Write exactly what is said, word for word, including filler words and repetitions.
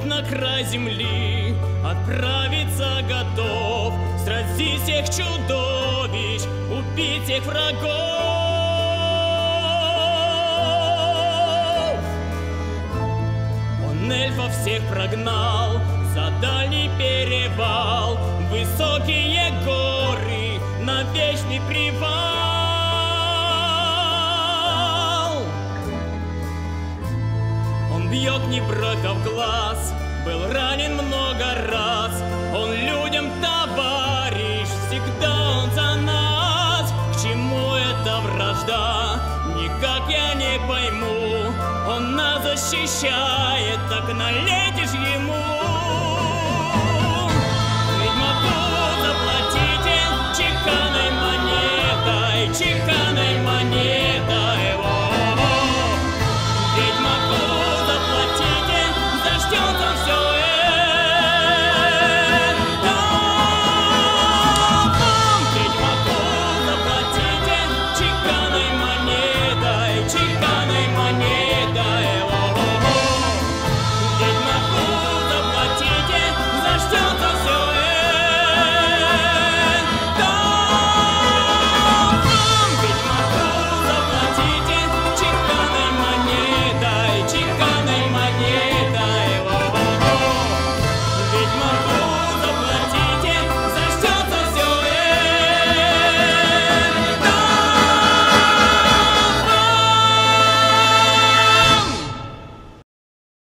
хоть на край земли отправиться готов, срази всех чудовищ, убить их врагов. Он эльфов всех прогнал за дальний перевал, высокие горы на вечный привал. Бьет небрата в глаз, был ранен много раз. Он людям товарищ, всегда он за нас. К чему эта вражда? Никак я не пойму. Он нас защищает, так налево.